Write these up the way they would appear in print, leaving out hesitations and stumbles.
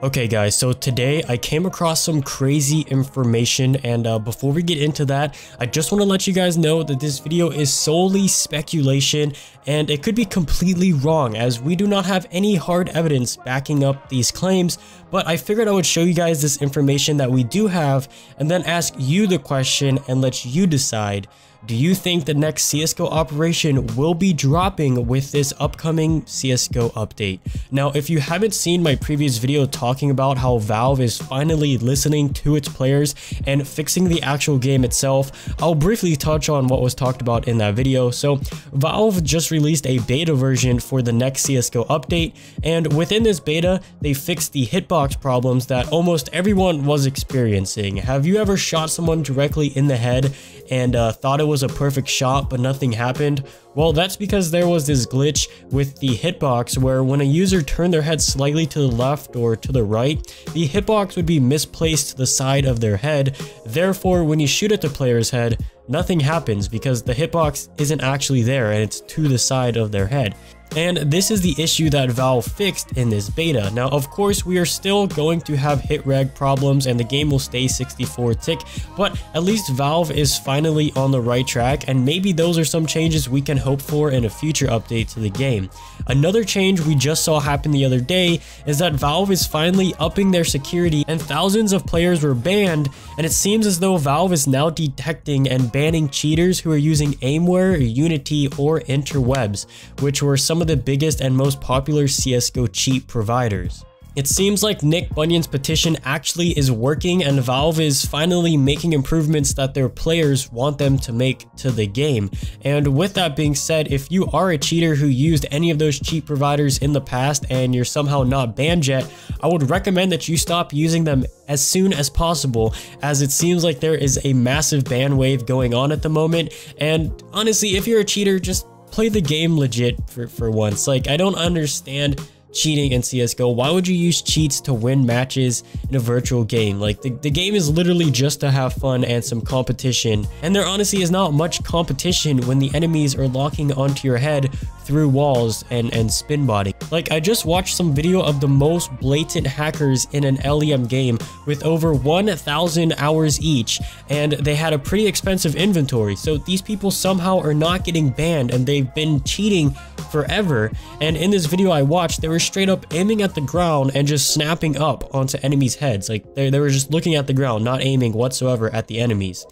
Okay guys, so today I came across some crazy information, and before we get into that, I just want to let you guys know that this video is solely speculation and it could be completely wrong, as we do not have any hard evidence backing up these claims. But I figured I would show you guys this information that we do have and then ask you the question and let you decide. Do you think the next CSGO operation will be dropping with this upcoming CSGO update? Now, if you haven't seen my previous video talking about how Valve is finally listening to its players and fixing the actual game itself, I'll briefly touch on what was talked about in that video. So Valve just released a beta version for the next CSGO update, and within this beta, they fixed the hitbox problems that almost everyone was experiencing. Have you ever shot someone directly in the head and thought it was a perfect shot but nothing happened? Well, that's because there was this glitch with the hitbox where when a user turned their head slightly to the left or to the right, the hitbox would be misplaced to the side of their head. Therefore, when you shoot at the player's head, nothing happens because the hitbox isn't actually there and it's to the side of their head. And this is the issue that Valve fixed in this beta. Now, of course, we are still going to have hit reg problems and the game will stay 64 tick, but at least Valve is finally on the right track, and maybe those are some changes we can hope for in a future update to the game. Another change we just saw happen the other day is that Valve is finally upping their security, and thousands of players were banned, and it seems as though Valve is now detecting and banning cheaters who are using Aimware, Unity, or Interwebs, which were some of the biggest and most popular CSGO cheat providers. It seems like Nick Bunyun's petition actually is working, and Valve is finally making improvements that their players want them to make to the game. And with that being said, if you are a cheater who used any of those cheat providers in the past and you're somehow not banned yet, I would recommend that you stop using them as soon as possible, as it seems like there is a massive ban wave going on at the moment. And honestly, if you're a cheater, just play the game legit for once. Like, I don't understand cheating in CSGO. Why would you use cheats to win matches in a virtual game? Like, the game is literally just to have fun and some competition, and there honestly is not much competition when the enemies are locking onto your head through walls and spin body. Like, I just watched some video of the most blatant hackers in an LEM game with over 1,000 hours each, and they had a pretty expensive inventory. So these people somehow are not getting banned, and they've been cheating forever. And in this video I watched, they were straight up aiming at the ground and just snapping up onto enemies' heads. Like, they were just looking at the ground, not aiming whatsoever at the enemies.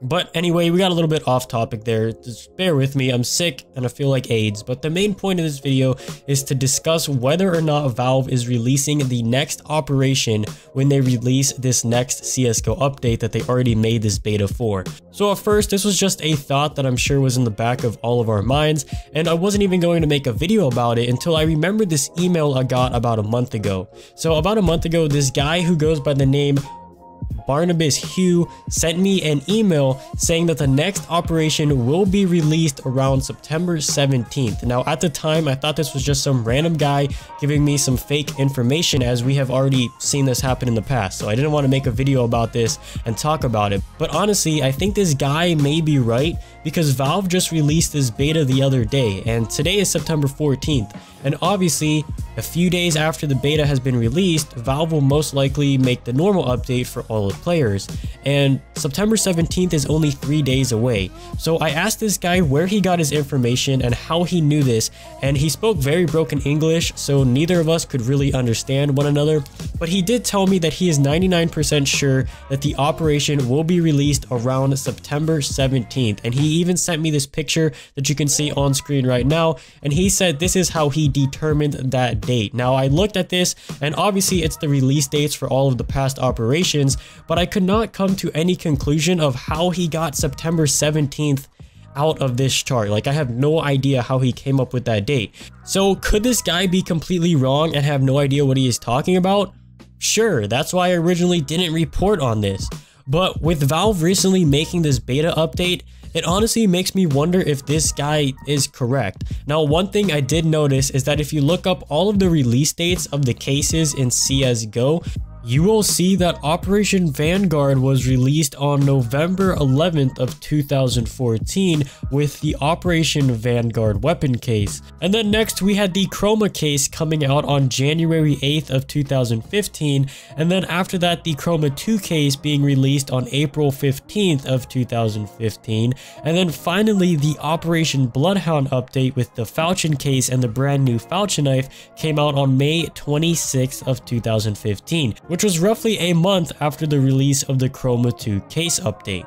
But anyway, we got a little bit off topic there. Just bear with me, I'm sick and I feel like AIDS. But the main point of this video is to discuss whether or not Valve is releasing the next operation when they release this next CSGO update that they already made this beta for. So at first, this was just a thought that I'm sure was in the back of all of our minds, and I wasn't even going to make a video about it until I remembered this email I got about a month ago. So about a month ago, this guy who goes by the name Barnabas Hugh sent me an email saying that the next operation will be released around September 17th. Now, at the time, I thought this was just some random guy giving me some fake information, as we have already seen this happen in the past. So I didn't want to make a video about this and talk about it. But honestly, I think this guy may be right, because Valve just released this beta the other day, and today is September 14th. And obviously, a few days after the beta has been released, Valve will most likely make the normal update for all the players, and September 17th is only 3 days away. So I asked this guy where he got his information and how he knew this, and he spoke very broken English, so neither of us could really understand one another, but he did tell me that he is 99% sure that the operation will be released around September 17th, and he even sent me this picture that you can see on screen right now, and he said this is how he determined that date. Now, I looked at this, and obviously it's the release dates for all of the past operations, but I could not come to any conclusion of how he got September 17th out of this chart. Like, I have no idea how he came up with that date. So could this guy be completely wrong and have no idea what he is talking about? Sure, that's why I originally didn't report on this. But with Valve recently making this beta update, it honestly makes me wonder if this guy is correct. Now, one thing I did notice is that if you look up all of the release dates of the cases in CSGO, you will see that Operation Vanguard was released on November 11th of 2014 with the Operation Vanguard weapon case. And then next we had the Chroma case coming out on January 8th of 2015, and then after that the Chroma 2 case being released on April 15th of 2015, and then finally the Operation Bloodhound update with the Falchion case and the brand new Falchion knife came out on May 26th of 2015, which was roughly a month after the release of the Chroma 2 case update.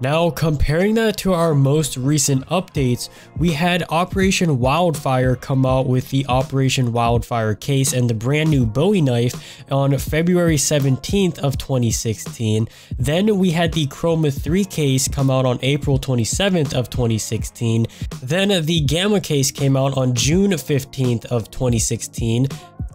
Now, comparing that to our most recent updates, we had Operation Wildfire come out with the Operation Wildfire case and the brand new Bowie knife on February 17th of 2016. Then we had the Chroma 3 case come out on April 27th of 2016. Then the Gamma case came out on June 15th of 2016.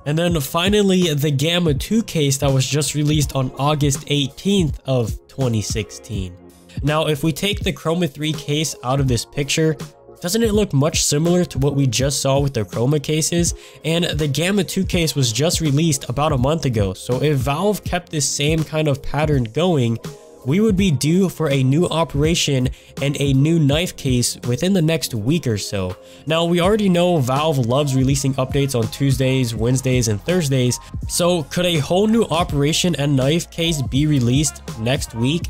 And then finally, the Gamma 2 case that was just released on August 18th of 2016. Now, if we take the Chroma 3 case out of this picture, doesn't it look much similar to what we just saw with the Chroma cases? And the Gamma 2 case was just released about a month ago, so if Valve kept this same kind of pattern going, we would be due for a new operation and a new knife case within the next week or so. Now, we already know Valve loves releasing updates on Tuesdays, Wednesdays, and Thursdays, so could a whole new operation and knife case be released next week?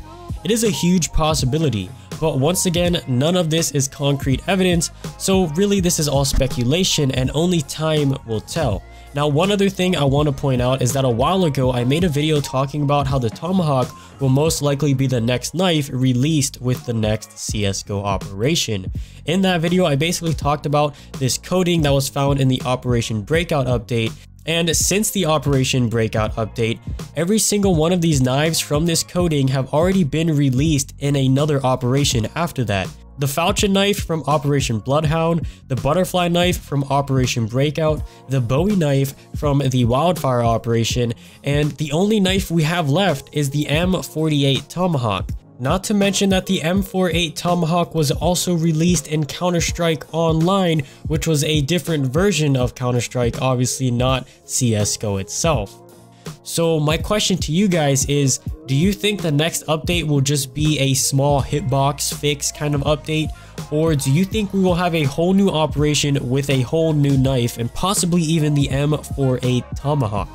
It is a huge possibility, but once again, none of this is concrete evidence, so really this is all speculation and only time will tell. Now, one other thing I want to point out is that a while ago I made a video talking about how the Tomahawk will most likely be the next knife released with the next CSGO operation. In that video, I basically talked about this coding that was found in the Operation Breakout update. And since the Operation Breakout update, every single one of these knives from this coding have already been released in another operation after that. The Falchion knife from Operation Bloodhound, the Butterfly knife from Operation Breakout, the Bowie knife from the Wildfire operation, and the only knife we have left is the M48 Tomahawk. Not to mention that the M48 Tomahawk was also released in Counter-Strike Online, which was a different version of Counter-Strike, obviously not CS:GO itself. So my question to you guys is, do you think the next update will just be a small hitbox fix kind of update? Or do you think we will have a whole new operation with a whole new knife and possibly even the M48 Tomahawk?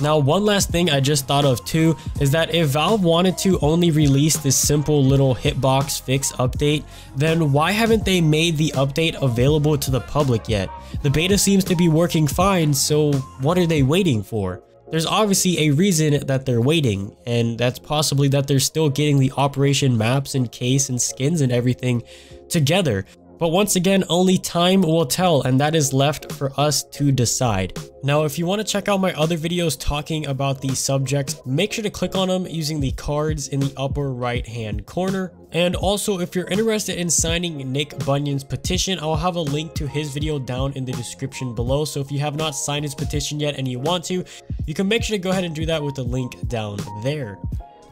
Now, one last thing I just thought of too is that if Valve wanted to only release this simple little hitbox fix update, then why haven't they made the update available to the public yet? The beta seems to be working fine, so what are they waiting for? There's obviously a reason that they're waiting, and that's possibly that they're still getting the operation maps and case and skins and everything together. But once again, only time will tell, and that is left for us to decide. Now, if you want to check out my other videos talking about these subjects, make sure to click on them using the cards in the upper right hand corner. And also, if you're interested in signing Nick Bunyun's petition, I'll have a link to his video down in the description below. So if you have not signed his petition yet and you want to, you can make sure to go ahead and do that with the link down there.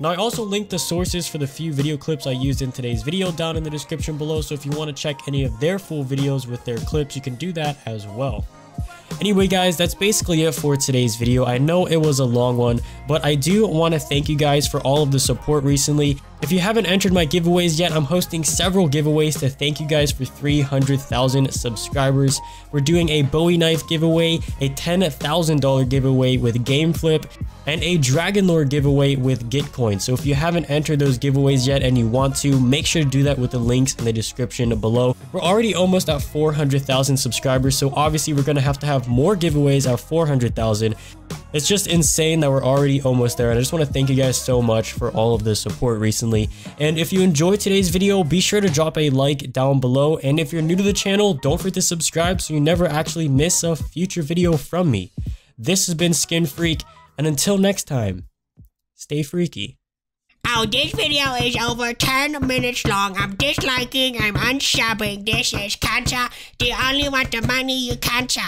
Now, I also linked the sources for the few video clips I used in today's video down in the description below, so if you want to check any of their full videos with their clips, you can do that as well. Anyway guys, that's basically it for today's video. I know it was a long one, but I do want to thank you guys for all of the support recently. If you haven't entered my giveaways yet, I'm hosting several giveaways to thank you guys for 300,000 subscribers. We're doing a Bowie knife giveaway, a $10,000 giveaway with GameFlip, and a Dragon Lore giveaway with Gitcoin. So if you haven't entered those giveaways yet and you want to, make sure to do that with the links in the description below. We're already almost at 400,000 subscribers, so obviously we're going to have more giveaways at 400,000. It's just insane that we're already almost there, and I just want to thank you guys so much for all of the support recently. And if you enjoyed today's video, be sure to drop a like down below, and if you're new to the channel, don't forget to subscribe so you never actually miss a future video from me. This has been Skin Freak, and until next time, stay freaky. Oh, this video is over 10 minutes long. I'm disliking, I'm unsubbing. This is cancer. They only want the money, you cancer.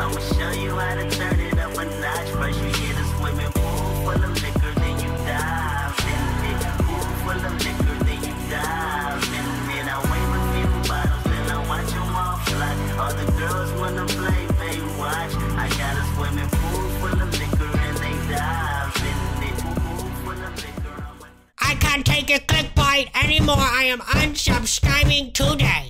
I'ma show you how to turn it up a notch. First you get a swimming pool full of liquor, then you dive in it. Pool full of liquor, then you dive in it. I wave a few bottles, then I watch them all fly. All the girls wanna play, they watch. clickbait anymore. I am unsubscribing today.